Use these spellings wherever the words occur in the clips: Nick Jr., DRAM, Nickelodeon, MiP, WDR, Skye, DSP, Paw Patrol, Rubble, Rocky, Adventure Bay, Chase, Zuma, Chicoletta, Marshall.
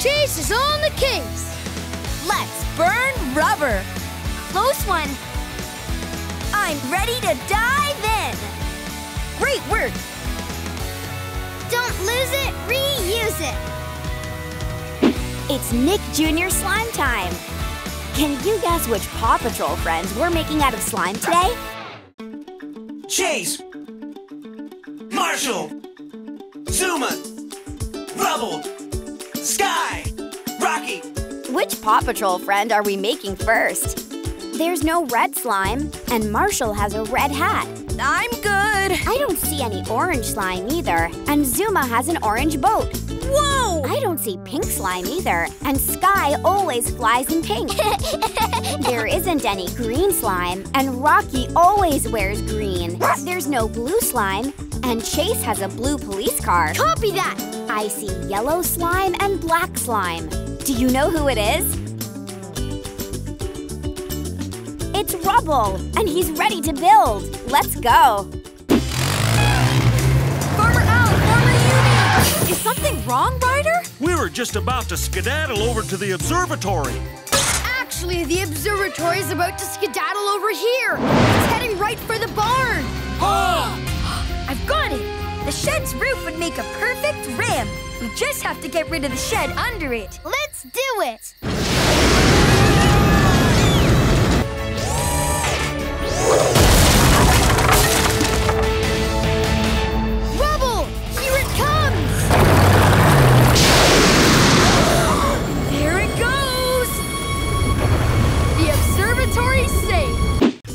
Chase is on the case. Let's burn rubber. Close one. I'm ready to dive in. Great work. Don't lose it, reuse it. It's Nick Jr. slime time. Can you guess which Paw Patrol friends we're making out of slime today? Chase, Marshall, Zuma, Rubble, Skye, Rocky. Which Paw Patrol friend are we making first? There's no red slime, and Marshall has a red hat. I'm good. I don't see any orange slime either, and Zuma has an orange boat. Whoa! I don't see pink slime either, and Skye always flies in pink. There isn't any green slime, and Rocky always wears green. There's no blue slime, and Chase has a blue police car. Copy that! I see yellow slime and black slime. Do you know who it is? It's Rubble, and he's ready to build. Let's go. Is something wrong, Ryder? We were just about to skedaddle over to the observatory. Actually, the observatory is about to skedaddle over here. It's heading right for the barn. Oh! I've got it. The shed's roof would make a perfect ramp. We just have to get rid of the shed under it. Let's do it.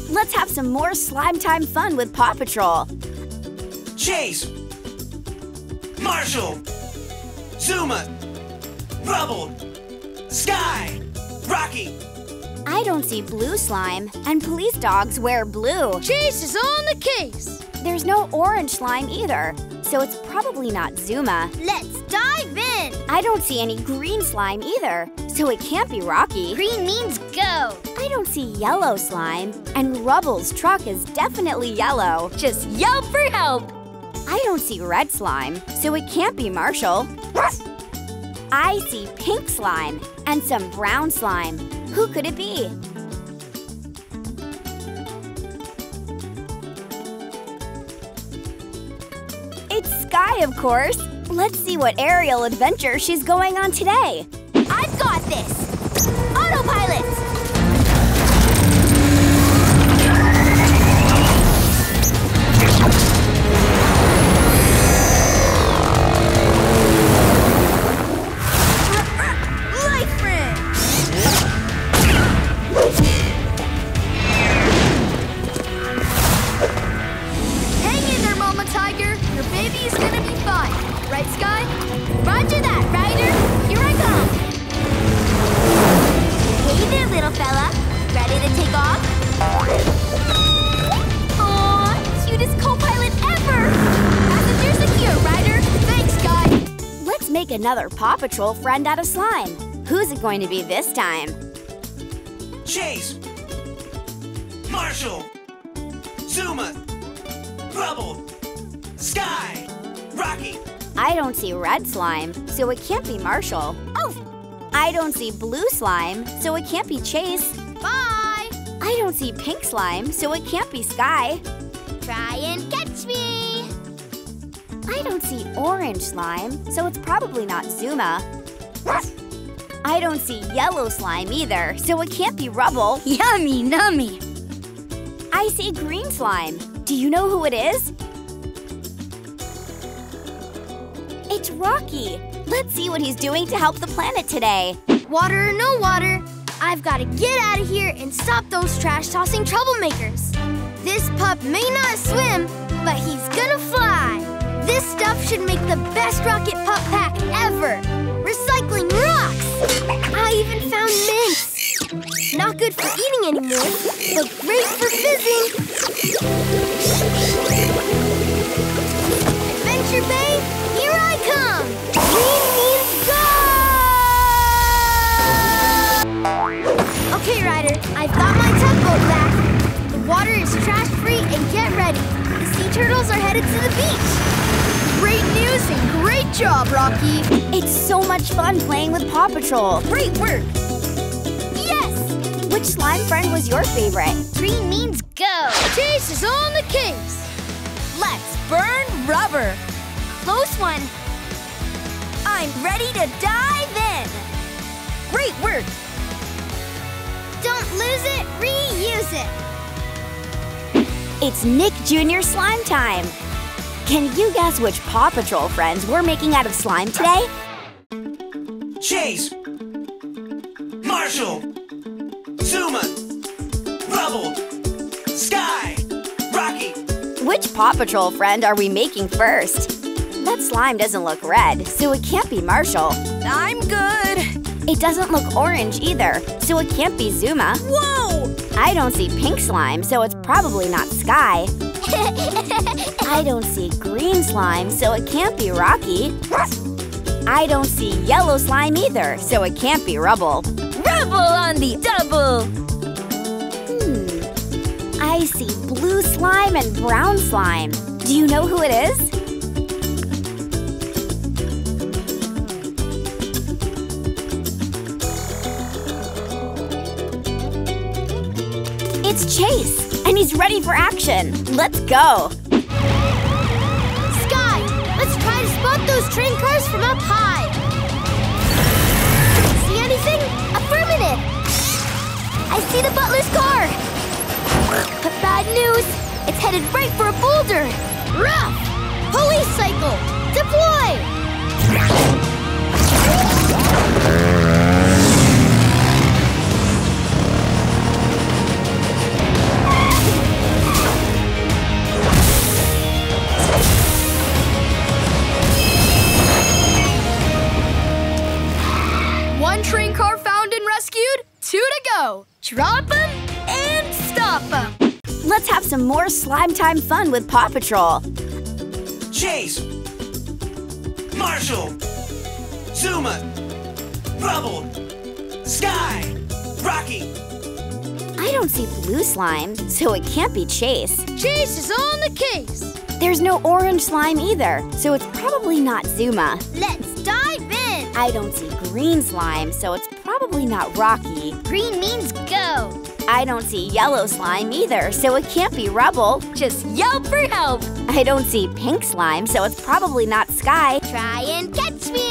Let's have some more slime time fun with Paw Patrol. Chase, Marshall, Zuma, Rubble, Skye, Rocky. I don't see blue slime, and police dogs wear blue. Chase is on the case. There's no orange slime either, so it's probably not Zuma. Let's dive in. I don't see any green slime either, so it can't be Rocky. Green means go. I don't see yellow slime, and Rubble's truck is definitely yellow. Just yell for help. I don't see red slime, so it can't be Marshall. I see pink slime and some brown slime. Who could it be? Skye, of course. Let's see what aerial adventure she's going on today. I've got this! Autopilot! Another Paw Patrol friend out of slime. Who's it going to be this time? Chase, Marshall, Zuma, Rubble, Skye, Rocky. I don't see red slime, so it can't be Marshall. Oh! I don't see blue slime, so it can't be Chase. Bye! I don't see pink slime, so it can't be Skye. Try and catch me! I don't see orange slime, so it's probably not Zuma. I don't see yellow slime either, so it can't be Rubble. Yummy, nummy. I see green slime. Do you know who it is? It's Rocky. Let's see what he's doing to help the planet today. Water or no water, I've got to get out of here and stop those trash-tossing troublemakers. This pup may not swim, but he's gonna fly. This stuff should make the best rocket pup pack ever! Recycling rocks! I even found mints! Not good for eating anymore, but great for fizzing! Adventure Bay, here I come! Green means go! Okay, Ryder, I've got my tugboat back. The water is trash-free and get ready. The sea turtles are headed to the beach. Great news and great job, Rocky! It's so much fun playing with Paw Patrol. Great work! Yes! Which slime friend was your favorite? Green means go! Chase is on the case! Let's burn rubber! Close one! I'm ready to dive in! Great work! Don't lose it, reuse it! It's Nick Jr. slime time! Can you guess which Paw Patrol friends we're making out of slime today? Chase, Marshall, Zuma, Rubble, Skye, Rocky. Which Paw Patrol friend are we making first? That slime doesn't look red, so it can't be Marshall. I'm good. It doesn't look orange either, so it can't be Zuma. Whoa! I don't see pink slime, so it's probably not Skye. I don't see green slime, so it can't be Rocky. I don't see yellow slime either, so it can't be Rubble. Rubble on the double! I see blue slime and brown slime. Do you know who it is? It's Chase, and he's ready for action. Let's go. Skye, let's try to spot those train cars from up high. See anything? Affirmative. I see the butler's car. But bad news, it's headed right for a boulder. Rough. Police cycle. Deploy. Train car found and rescued, 2 to go. Drop them and stop them. Let's have some more slime time fun with Paw Patrol. Chase, Marshall, Zuma, Rubble, Skye, Rocky. I don't see blue slime, so it can't be Chase. Chase is on the case. There's no orange slime either, so it's probably not Zuma. Let's dive in. I don't see green slime, so it's probably not Rocky. Green means go. I don't see yellow slime either, so it can't be Rubble. Just yell for help. I don't see pink slime, so it's probably not Skye. Try and catch me.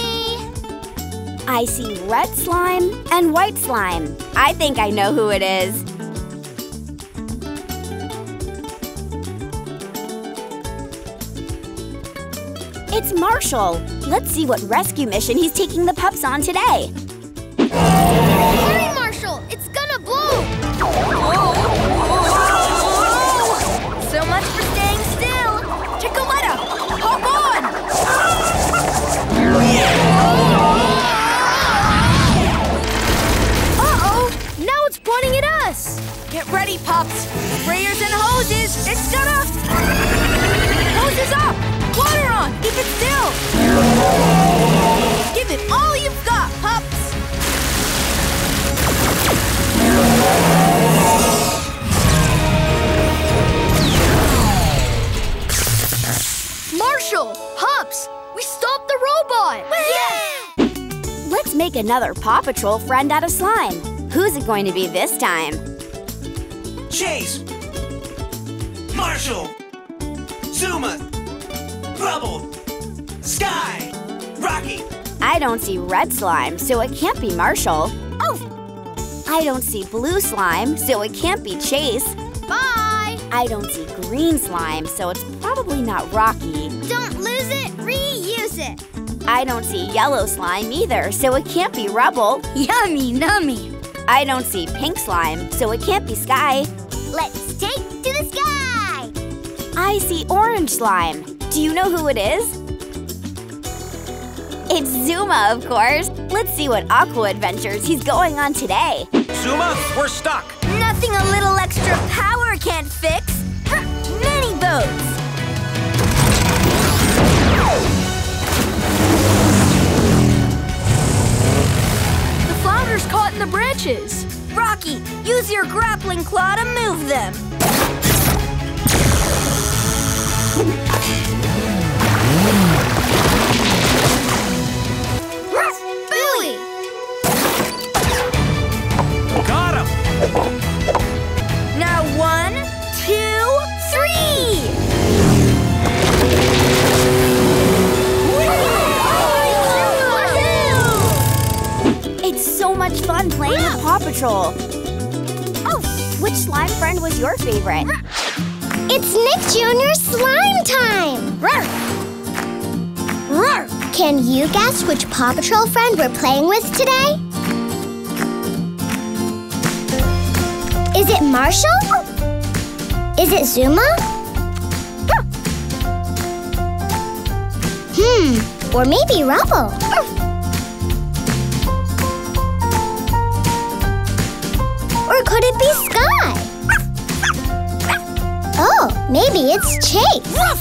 I see red slime and white slime. I think I know who it is. It's Marshall. Let's see what rescue mission he's taking the pups on today. Hurry, Marshall! It's gonna blow! Whoa. Whoa. So much for staying still! Chicoletta! Hop on! Uh-oh! Now it's pointing at us! Get ready, pups! Sprayers and hoses! It's gonna... Hoses up! Water on! Keep it still! Give it all you've got, pups! Marshall! Pups! We stopped the robot! Yeah! Let's make another Paw Patrol friend out of slime. Who's it going to be this time? Chase! Marshall! Zuma! Rubble, Skye, Rocky. I don't see red slime, so it can't be Marshall. Oh! I don't see blue slime, so it can't be Chase. Bye! I don't see green slime, so it's probably not Rocky. Don't lose it, reuse it. I don't see yellow slime either, so it can't be Rubble. Yummy, nummy. I don't see pink slime, so it can't be Skye. Let's take to the sky! I see orange slime. Do you know who it is? It's Zuma, of course. Let's see what aqua adventures he's going on today. Zuma, we're stuck. Nothing a little extra power can't fix. Ha! Many boats. The flounder's caught in the branches. Rocky, use your grappling claw to move them. so much fun playing with Paw Patrol. Oh, which slime friend was your favorite? It's Nick Jr. slime time! Roar! Roar! Can you guess which Paw Patrol friend we're playing with today? Is it Marshall? Is it Zuma? Or maybe Rubble. Or could it be Skye? Oh, maybe it's Chase.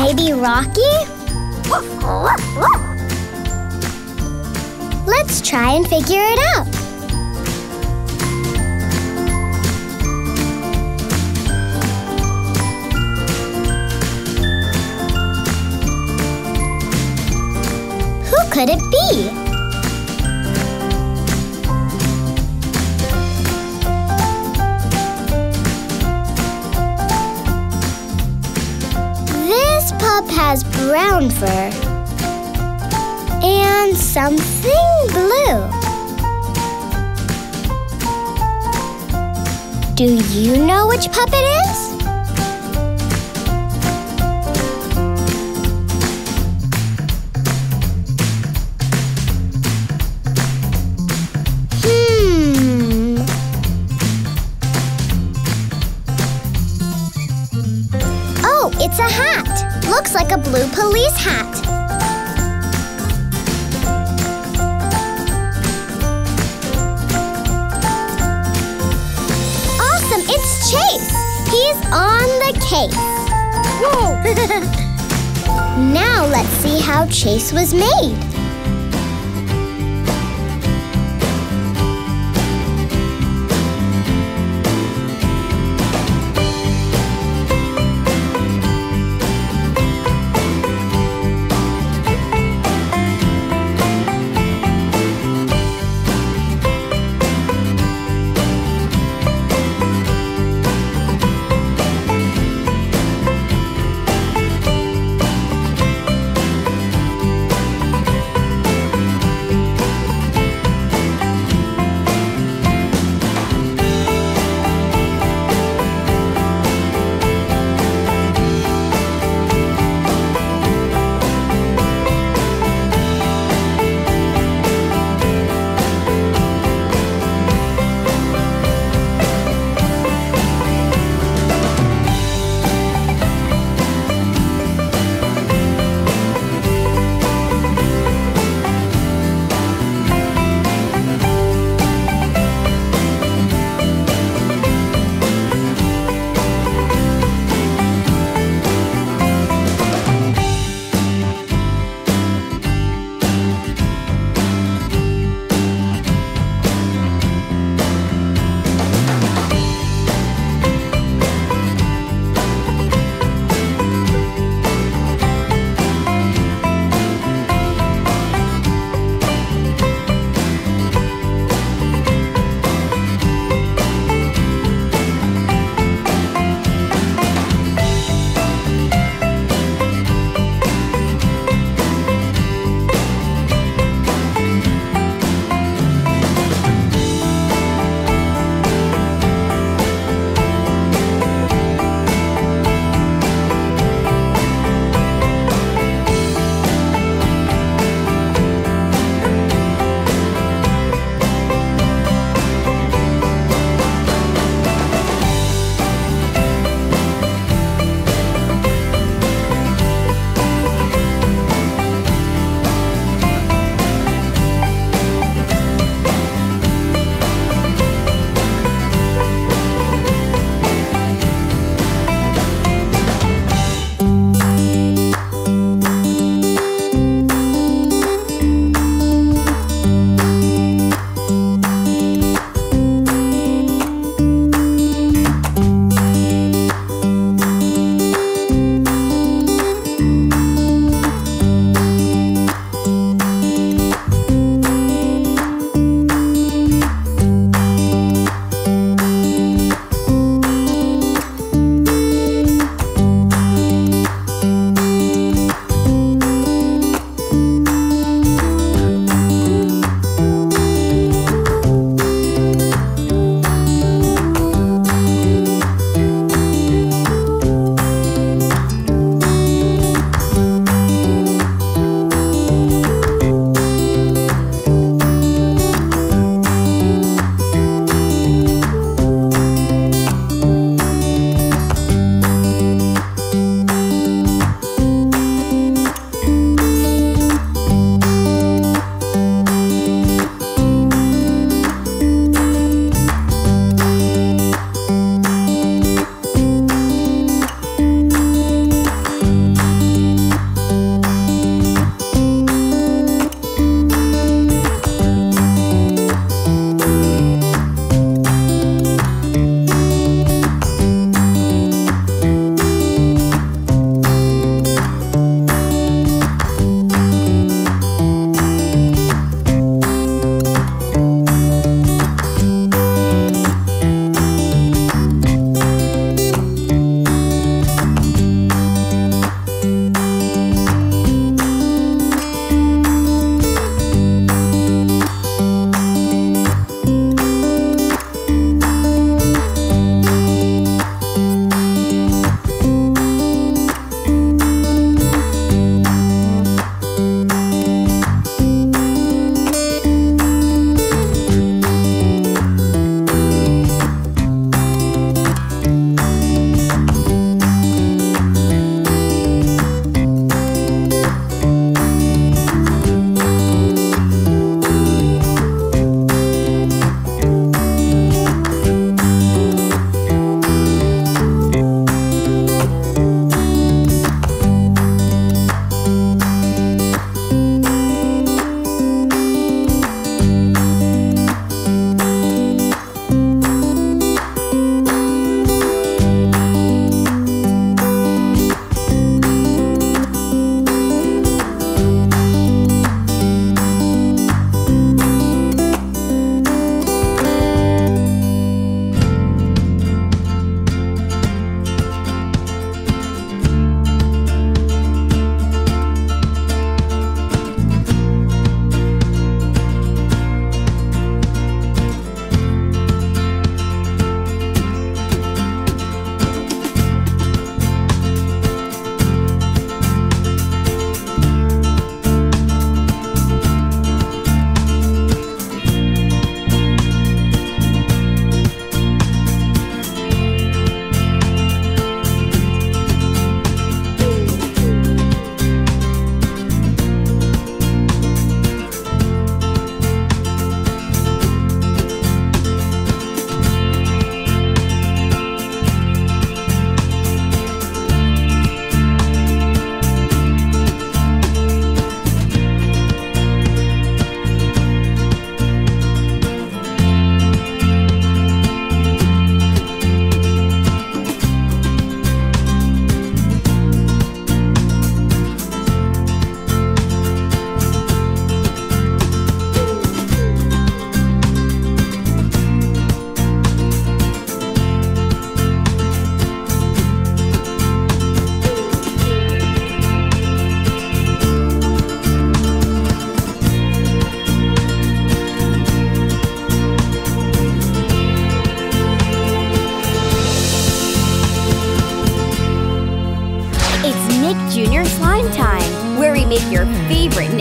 Maybe Rocky? Let's try and figure it out. Who could it be? Has brown fur and something blue. Do you know which pup it is? Oh, it's a hat. Looks like a blue police hat. Awesome, it's Chase. He's on the case. Whoa! Now let's see how Chase was made.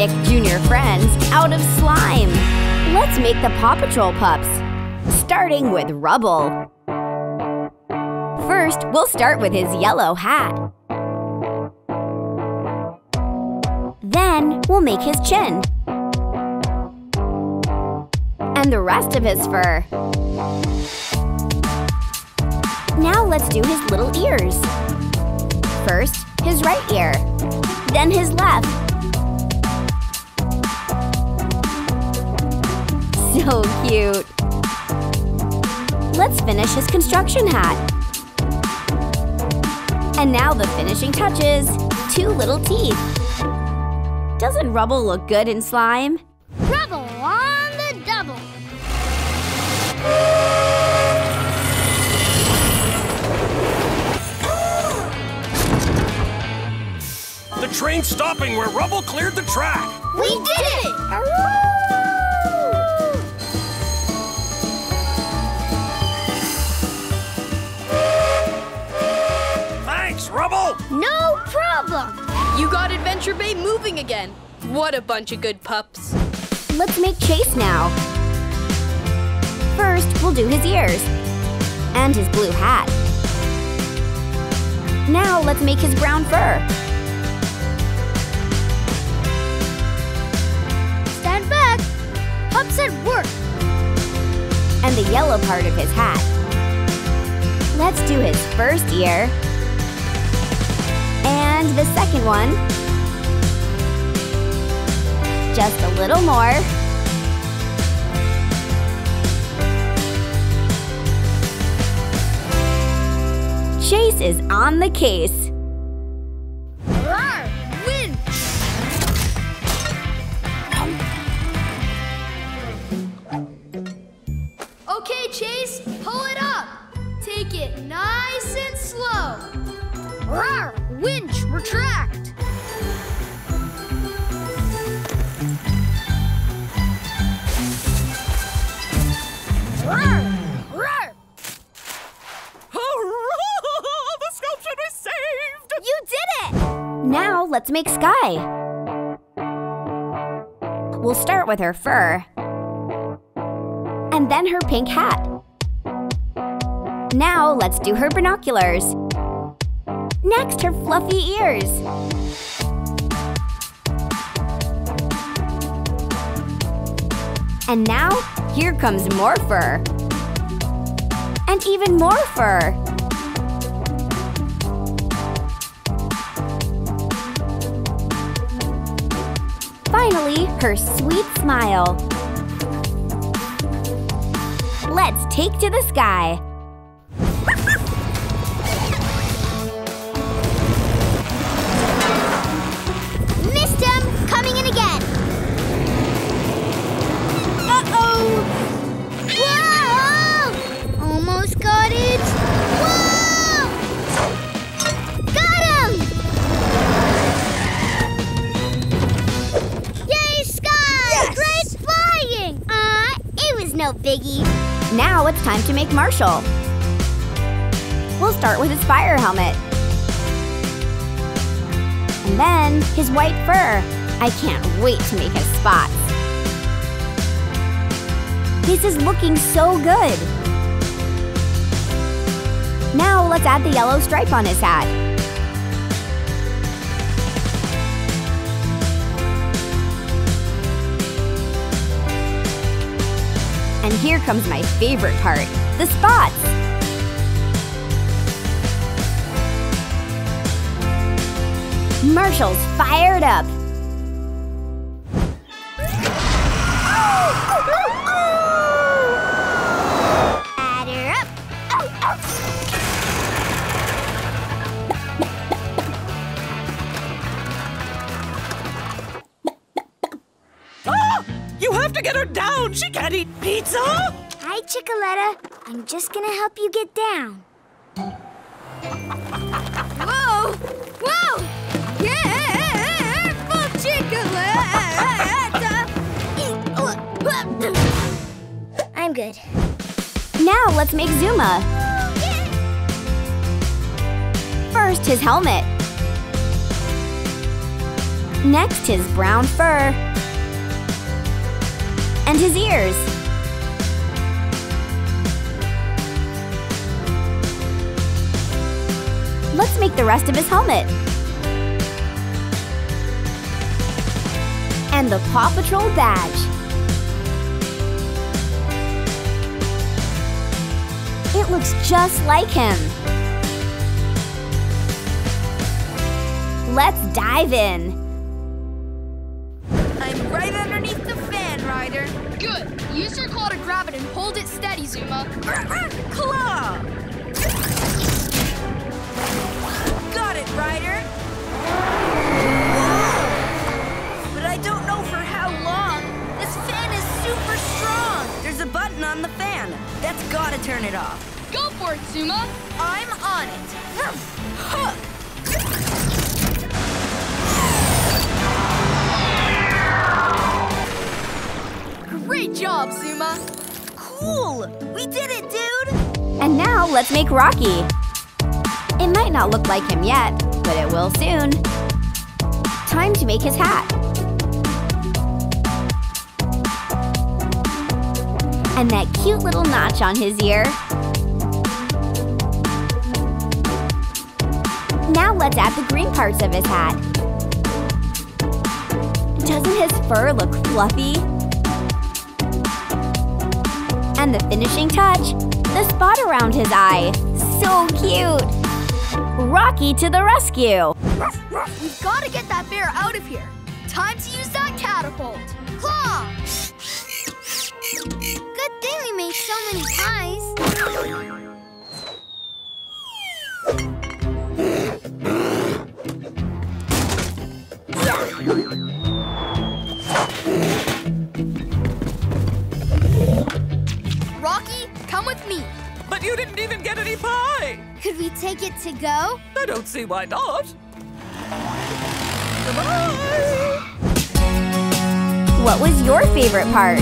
Nick Jr. friends out of slime. Let's make the Paw Patrol pups, starting with Rubble. First, we'll start with his yellow hat. Then, we'll make his chin. And the rest of his fur. Now let's do his little ears. First, his right ear, then his left. So cute! Let's finish his construction hat. And now the finishing touches, two little teeth. Doesn't Rubble look good in slime? Rubble on the double! The train's stopping where Rubble cleared the track! We did it! Thanks, Rubble! No problem! You got Adventure Bay moving again. What a bunch of good pups. Let's make Chase now. First, we'll do his ears. And his blue hat. Now let's make his brown fur. Pups at work! And the yellow part of his hat. Let's do his first ear. And the second one. Just a little more. Chase is on the case. Chase, pull it up. Take it nice and slow. Roar! Winch, retract. Roar! Roar! Hurrah! The sculpture is saved! You did it! Now let's make Skye. We'll start with her fur. And then her pink hat. Now let's do her binoculars. Next, her fluffy ears. And now, here comes more fur. And even more fur. Finally, her sweet smile. Let's take to the sky. Missed him! Coming in again! Uh-oh! Whoa! Almost got it! Whoa! Got him! Yay, Skye! Yes! Great flying! It was no biggie. Now it's time to make Marshall. We'll start with his fire helmet. And then his white fur. I can't wait to make his spots. This is looking so good. Now let's add the yellow stripe on his hat. And here comes my favorite part, the spots. Marshall's fired up. Batter up. Oh, oh. Oh, you have to get her down. She can't eat pizza? Hi, Chicoletta. I'm just gonna help you get down. Whoa! Whoa! Careful, Chicoletta! I'm good. Now let's make Zuma. First, his helmet. Next, his brown fur. And his ears. Let's make the rest of his helmet. And the Paw Patrol badge. It looks just like him. Let's dive in. I'm right underneath the fan, Ryder. Good. Use your claw to grab it and hold it steady, Zuma. Claw! Got it, Ryder. Whoa. But I don't know for how long. This fan is super strong. There's a button on the fan. That's gotta turn it off. Go for it, Zuma. I'm on it. Hook! Great job, Zuma! Cool! We did it, dude! And now let's make Rocky. It might not look like him yet, but it will soon. Time to make his hat. And that cute little notch on his ear. Now let's add the green parts of his hat. Doesn't his fur look fluffy? And the finishing touch, the spot around his eye. So cute! Rocky to the rescue! We've got to get that bear out of here. Time to use that catapult. Claw! Good thing we made so many pies. Rocky, come with me. But you didn't even get any pie. Could we take it to go? I don't see why not. Goodbye. What was your favorite part?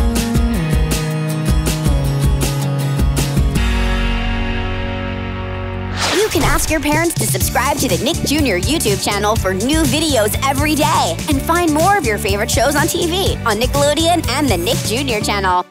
You can ask your parents to subscribe to the Nick Jr. YouTube channel for new videos every day. And find more of your favorite shows on TV on Nickelodeon and the Nick Jr. channel.